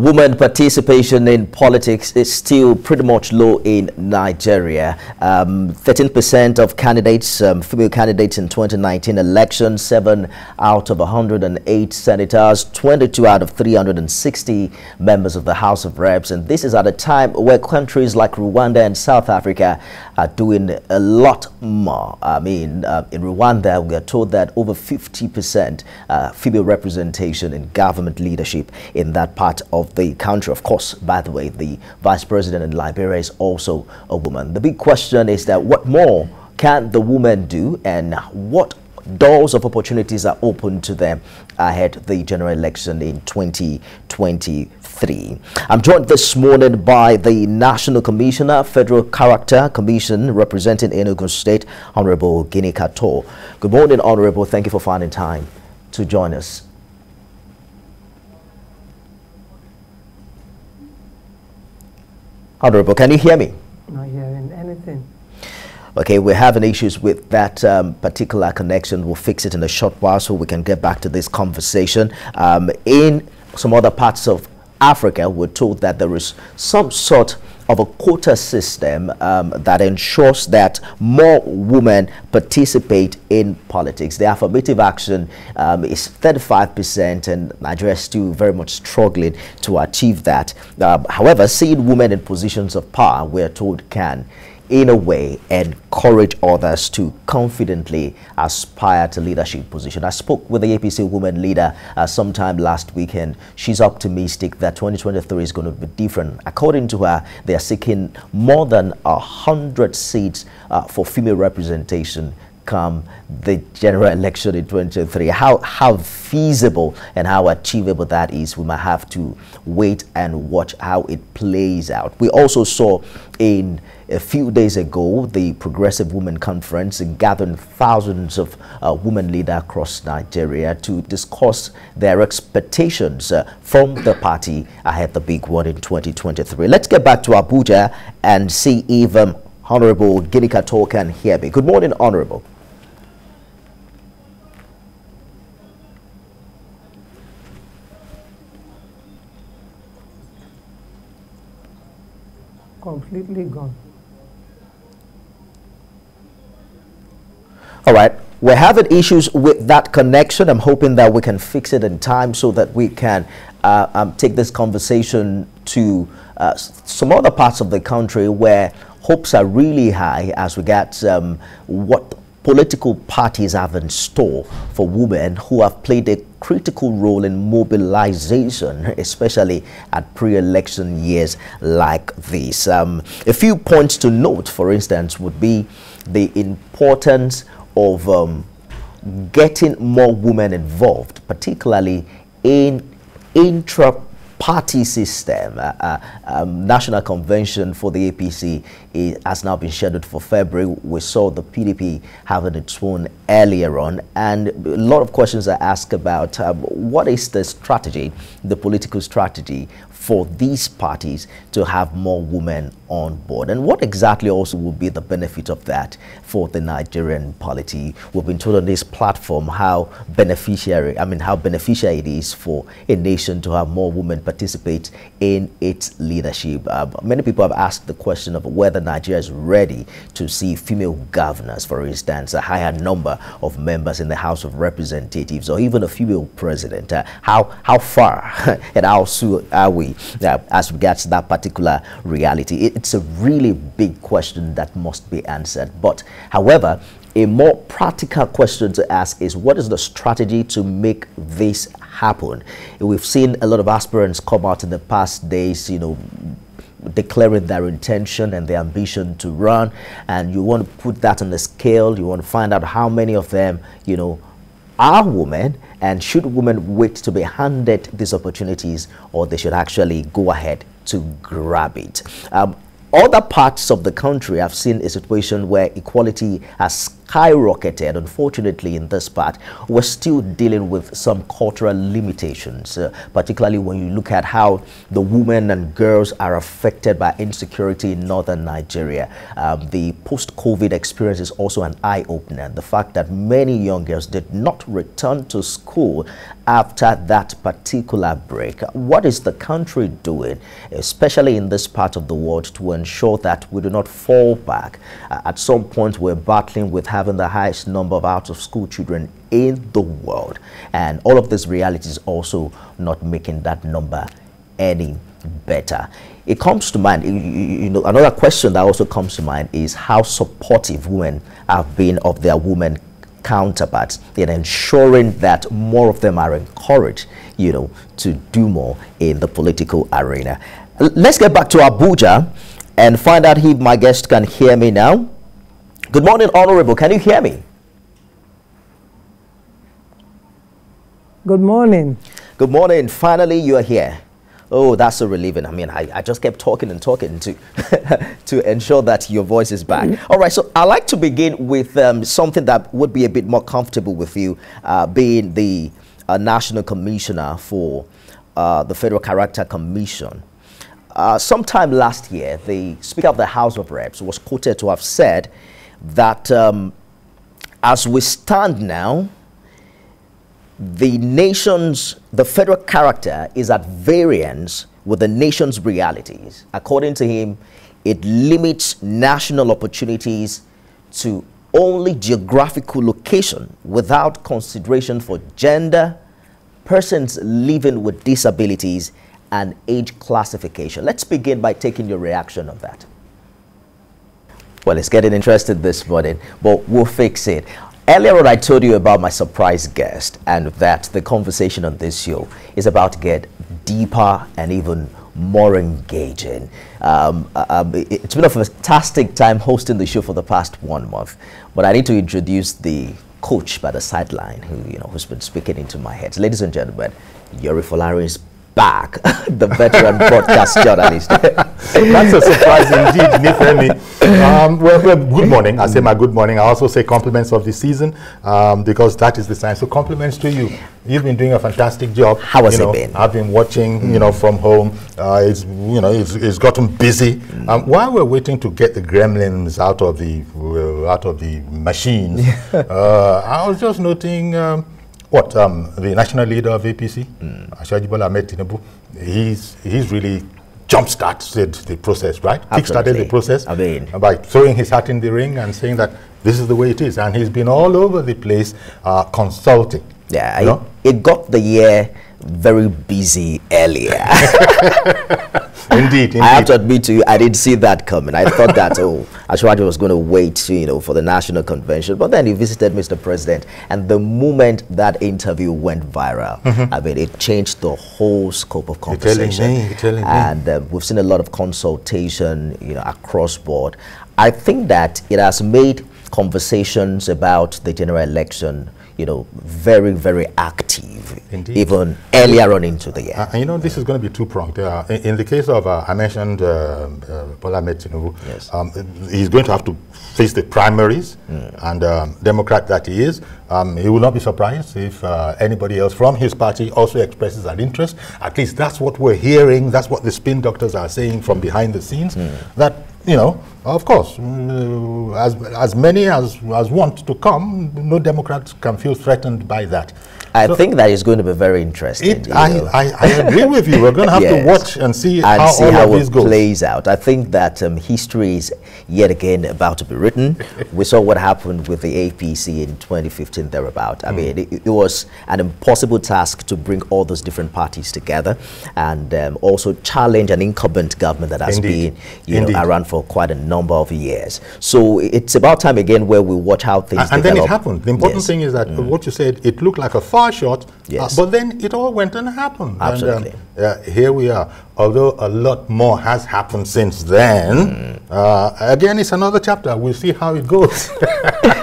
Women participation in politics is still pretty much low in Nigeria. 13% of candidates, female candidates in 2019 election, 7 out of 108 senators, 22 out of 360 members of the House of Reps. And this is at a time where countries like Rwanda and South Africa are doing a lot more. I mean, in Rwanda, we are told that over 50% female representation in government leadership in that part of the country. Of course, by the way, the vice president in Liberia is also a woman. The big question is that what more can the woman do, and what doors of opportunities are open to them ahead of the general election in 2023. I'm joined this morning by the National Commissioner, Federal Character Commission, representing Enugu State, Honorable Ginika Tor. Good morning, Honorable. Thank you for finding time to join us. Honorable, can you hear me? Not hearing anything. Okay, we're having issues with that particular connection. We'll fix it in a short while so we can get back to this conversation. In some other parts of Africa, we're told that there is some sort of a quota system that ensures that more women participate in politics. The affirmative action is 35%, and Nigeria is still very much struggling to achieve that. However, seeing women in positions of power, we are told, can in a way encourage others to confidently aspire to leadership position. I spoke with the APC woman leader sometime last weekend. She's optimistic that 2023 is going to be different. According to her, they are seeking more than 100 seats for female representation come the general election in 2023. How feasible and how achievable that is, we might have to wait and watch how it plays out. We also saw in a few days ago the Progressive Women Conference gathering thousands of women leaders across Nigeria to discuss their expectations from the party ahead the big one in 2023. Let's get back to Abuja and see if Honorable Ginika Tor can hear me. Good morning, Honorable. Completely gone. All right. We're having issues with that connection. I'm hoping that we can fix it in time so that we can take this conversation to some other parts of the country where hopes are really high as regards what political parties have in store for women who have played a critical role in mobilization, especially at pre-election years like this. A few points to note, for instance, would be the importance of getting more women involved, particularly in intra-party system. National convention for the APC has now been scheduled for February. We saw the PDP having its own earlier on, and a lot of questions are asked about what is the strategy, the political strategy for these parties to have more women on board, and what exactly also will be the benefit of that for the Nigerian polity. We've been told on this platform how beneficial it is for a nation to have more women participate in its leadership. Many people have asked the question of whether Nigeria is ready to see female governors, for instance, a higher number of members in the House of Representatives, or even a female president. How far and how soon are we as regards that particular reality? It's a really big question that must be answered. But however, a more practical question to ask is, what is the strategy to make this happen? We've seen a lot of aspirants come out in the past days, you know, declaring their intention and their ambition to run, and you want to put that on the scale. You want to find out how many of them, you know, are women, and should women wait to be handed these opportunities, or they should actually go ahead to grab it? Other parts of the country, I've seen a situation where equality has skyrocketed, unfortunately, in this part, we're still dealing with some cultural limitations, particularly when you look at how the women and girls are affected by insecurity in northern Nigeria. The post-COVID experience is also an eye-opener. The fact that many young girls did not return to school after that particular break. What is the country doing, especially in this part of the world, to ensure that we do not fall back? At some point, we're battling with having the highest number of out-of-school children in the world, and all of these realities also not making that number any better. It comes to mind, you know, another question that also comes to mind is how supportive women have been of their women counterparts in ensuring that more of them are encouraged, you know, to do more in the political arena. Let's get back to Abuja and find out if my guest can hear me now. Good morning, Honorable. Can you hear me? Good morning. Good morning. Finally, you are here. Oh, that's so relieving. I mean, I just kept talking and talking to ensure that your voice is back. All right, so I'd like to begin with something that would be a bit more comfortable with you, being the National Commissioner for the Federal Character Commission. Sometime last year, the Speaker of the House of Reps was quoted to have said that as we stand now, the federal character is at variance with the nation's realities. According to him, it limits national opportunities to only geographical location without consideration for gender, persons living with disabilities, and age classification. Let's begin by taking your reaction on that. Well, it's getting interesting this morning, but we'll fix it. Earlier on, I told you about my surprise guest and that the conversation on this show is about to get deeper and even more engaging. It's been a fantastic time hosting the show for the past 1 month, but I need to introduce the coach by the sideline who, you know, who's been speaking into my head. Ladies and gentlemen, Yuri Folari is back, the veteran broadcast journalist. That's a surprise indeed, Nifemi. Good morning. I say my good morning. I also say compliments of the season, because that is the sign. So compliments to you. You've been doing a fantastic job. How has it been? I've been watching, you know, from home. It's gotten busy. While we're waiting to get the gremlins out of the machines, I was just noting. The national leader of APC, Asiwaju Ahmed Tinubu, he's really jump-started the process, right? Kick-started the process by throwing his hat in the ring and saying that this is the way it is. And he's been all over the place consulting. Yeah, you know? It got the year very busy earlier. Indeed, indeed. I have to admit to you, I didn't see that coming. I thought that, oh, Asiwaju was going to wait, you know, for the national convention. But then he visited Mr. President, and the moment that interview went viral, I mean, it changed the whole scope of conversation. You're telling me. And we've seen a lot of consultation, you know, across board. I think that it has made conversations about the general election, you know, very, very active, indeed, even earlier on into the year. You know, this is going to be two-pronged. In the case of, I mentioned Bola Ahmed Tinubu, yes. He's going to have to face the primaries, and Democrat that he is, he will not be surprised if anybody else from his party also expresses an interest. At least that's what we're hearing, that's what the spin doctors are saying from behind the scenes, that, you know, of course, as many as want to come, no Democrats can feel threatened by that. I think that is going to be very interesting. I agree with you. We're going to have to watch and see how all of this plays out. I think that history is yet again about to be written. We saw what happened with the APC in 2015 thereabout. I mean, it was an impossible task to bring all those different parties together and also challenge an incumbent government that has been, you know, around for quite a number of years. So it's about time again where we watch how things develop. And then it happened. The important thing is that what you said, it looked like a far shot, but then it all went and happened. Absolutely. And here we are. Although a lot more has happened since then, again, it's another chapter. We'll see how it goes.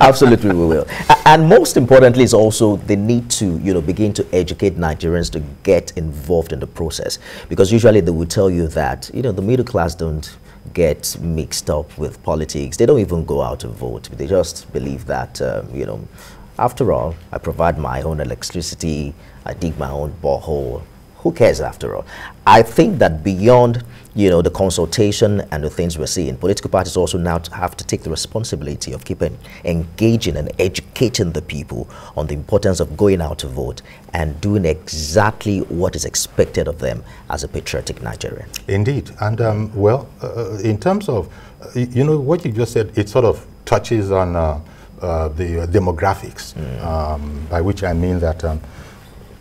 Absolutely, we will. And most importantly is also the need to, you know, begin to educate Nigerians to get involved in the process, because usually they will tell you that, you know, the middle class don't get mixed up with politics. They don't even go out and vote. They just believe that, you know, after all, I provide my own electricity, I dig my own borehole. Who cares after all? I think that beyond, you know, the consultation and the things we're seeing, political parties also now have to take the responsibility of keeping engaging and educating the people on the importance of going out to vote and doing exactly what is expected of them as a patriotic Nigerian. Indeed. And, well, in terms of, you know, what you just said, it sort of touches on the demographics, by which I mean that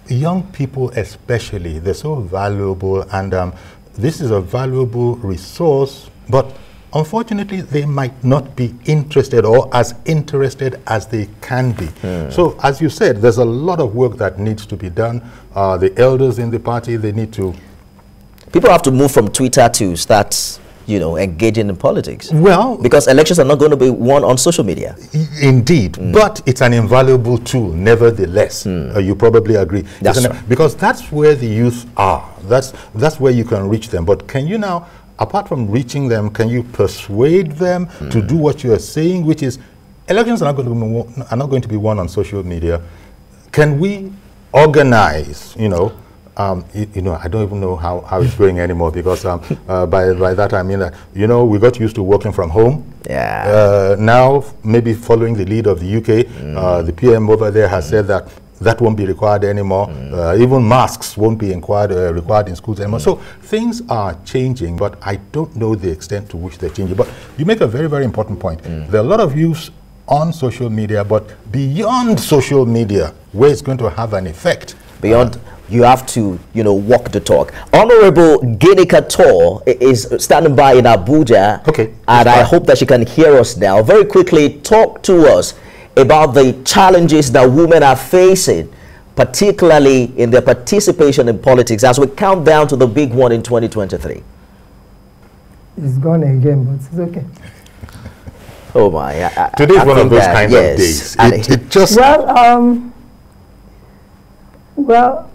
young people especially, they're so valuable, and this is a valuable resource, but unfortunately they might not be interested or as interested as they can be. So as you said, there's a lot of work that needs to be done. The elders in the party, they need to... People have to move from Twitter to start, you know, engaging in politics. Well, because elections are not going to be won on social media. Indeed, but it's an invaluable tool, nevertheless. You probably agree. That's right. Because that's where the youth are. That's where you can reach them. But can you now, apart from reaching them, can you persuade them to do what you are saying, which is elections are not going to be won on social media? Can we organize, you know, you know, I don't even know how it's going anymore, because by that I mean that, you know, we got used to working from home. Yeah. Now, maybe following the lead of the UK, the PM over there has said that that won't be required anymore. Even masks won't be required in schools anymore. So things are changing, but I don't know the extent to which they're changing. But you make a very, very important point. There are a lot of youths on social media, but beyond social media, where it's going to have an effect. Beyond... you have to, you know, walk the talk. Honorable Ginika Tor is standing by in Abuja. Okay. And I hope that she can hear us now. Very quickly, talk to us about the challenges that women are facing, particularly in their participation in politics, as we count down to the big one in 2023. It's gone again, but it's okay. Oh, my. Today is one of those kinds of days. It just... Well...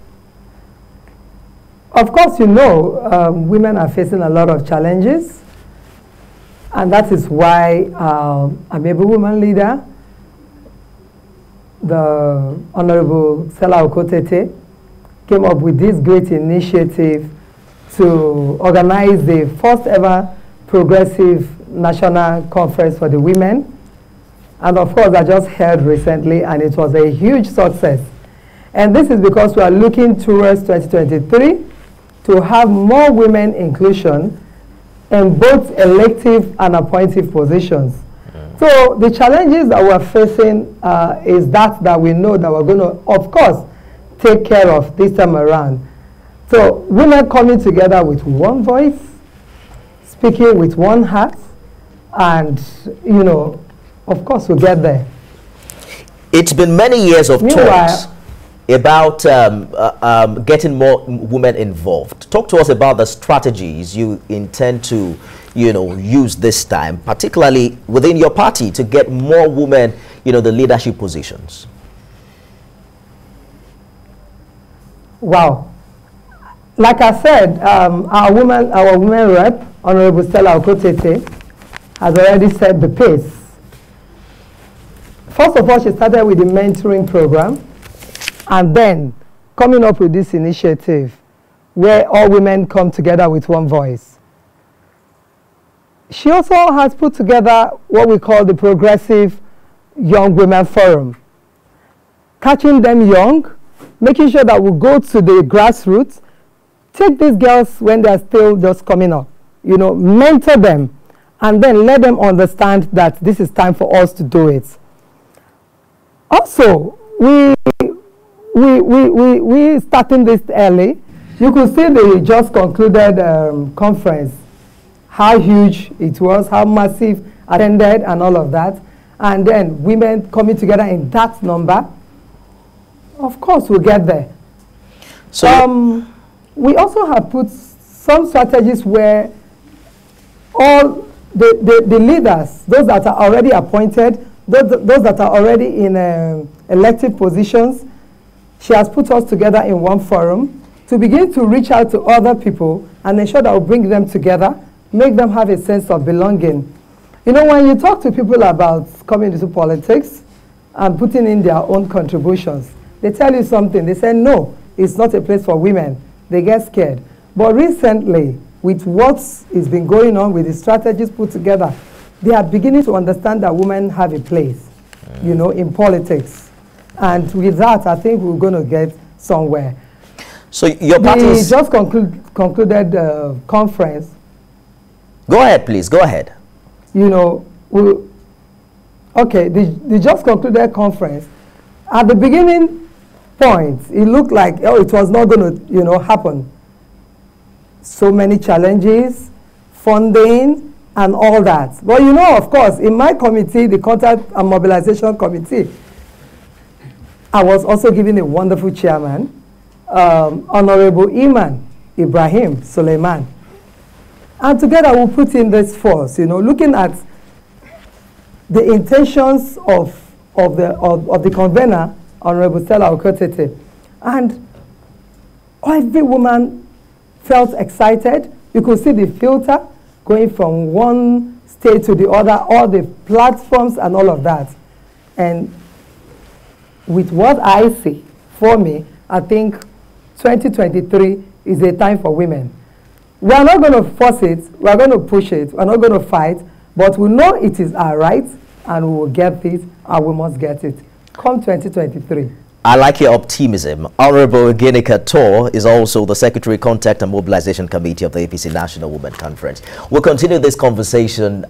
Of course, you know, women are facing a lot of challenges, and that is why I'm a woman leader, the Honorable Stella Okotete, came up with this great initiative to organize the first ever progressive national conference for the women. And of course, I just heard recently, and it was a huge success. And this is because we are looking towards 2023, to have more women inclusion in both elective and appointive positions. So the challenges that we're facing is that we know that we're going to, of course, take care of this time around. So women coming together with one voice, speaking with one heart, and, you know, of course we'll get there. It's been many years of talks about getting more women involved. Talk to us about the strategies you intend to, you know, use this time, particularly within your party, to get more women, you know, the leadership positions. Wow. Like I said, our women rep, Honorable Stella Okotete, has already set the pace. First of all, she started with the mentoring program, and then coming up with this initiative where all women come together with one voice. She also has put together what we call the Progressive Young Women Forum, catching them young, making sure that we go to the grassroots, take these girls when they're still just coming up, you know, mentor them, and then let them understand that this is time for us to do it. Also, we starting this early. You could see the just concluded conference, how huge it was, how massive attended, and all of that. And then women coming together in that number. Of course, we'll get there. So we also have put some strategies where all the leaders, those that are already appointed, those that are already in elected positions, she has put us together in one forum to begin to reach out to other people and ensure that we bring them together, make them have a sense of belonging. You know, when you talk to people about coming into politics and putting in their own contributions, they tell you something. They say, no, it's not a place for women. They get scared. But recently, with what has been going on with the strategies put together, they are beginning to understand that women have a place, you know, in politics. And with that, I think we're going to get somewhere. So your party just concluded conference. Go ahead, please. Go ahead. You know, okay, they just concluded conference. At the beginning point, it looked like, oh, it was not going to, you know, happen. So many challenges, funding, and all that. But, you know, of course, in my committee, the Contact and Mobilization Committee, I was also given a wonderful chairman, Honorable Iman Ibrahim Suleiman. And together we'll put in this force, you know, looking at the intentions of the convener, Honorable Stella Okotete. And every woman felt excited. You could see the filter going from one state to the other, all the platforms and all of that. And with what I see, for me, I think 2023 is a time for women. We are not going to force it. We are going to push it. We are not going to fight. But we know it is our right, and we will get it, and we must get it. Come 2023. I like your optimism. Honorable Ginika Tor is also the Secretary, Contact and Mobilization Committee of the APC National Women Conference. We'll continue this conversation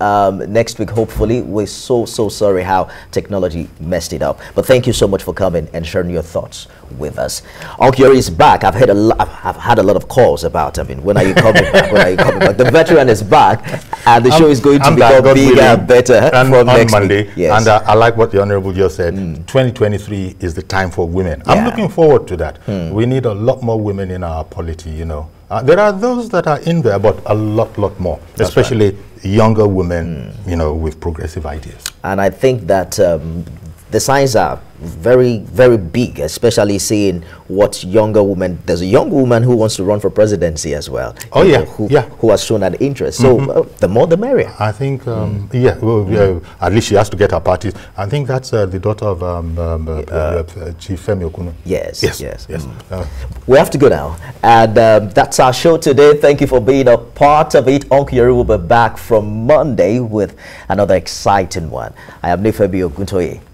next week, hopefully. We're so sorry how technology messed it up. But thank you so much for coming and sharing your thoughts with us. Okyori is back. I've had a lot of calls about, I mean, when are you coming back? When are you coming back? The veteran is back, and the show is going to become bigger, better, and from next Monday. Yes. And I like what the Honorable just said. 2023 is the time for women. Yeah. I'm looking forward to that. We need a lot more women in our polity, you know. There are those that are in there, but a lot more. That's especially right. Younger women, you know, with progressive ideas. And I think that the signs are very big, especially seeing what younger women. There's a young woman who wants to run for presidency as well. Oh yeah, know, who has shown an interest. So the more the merrier. I think yeah, well, at least she has to get her parties. I think that's the daughter of Chief Femi Okuno. Yes. We have to go now, and that's our show today. Thank you for being a part of it. Uncle Yuri will be back from Monday with another exciting one. I am Nifemi Okuntoye.